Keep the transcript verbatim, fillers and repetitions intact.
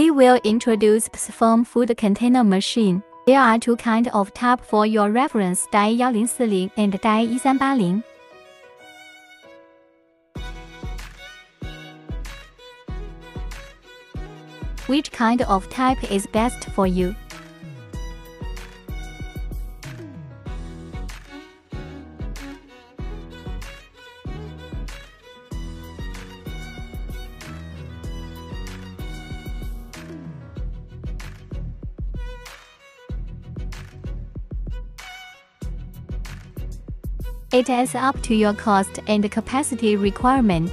We will introduce P S Foam Food Container Machine. There are two kinds of tap for your reference, D A I ten forty and D A I thirteen eighty. Which kind of type is best for you? It is up to your cost and capacity requirement.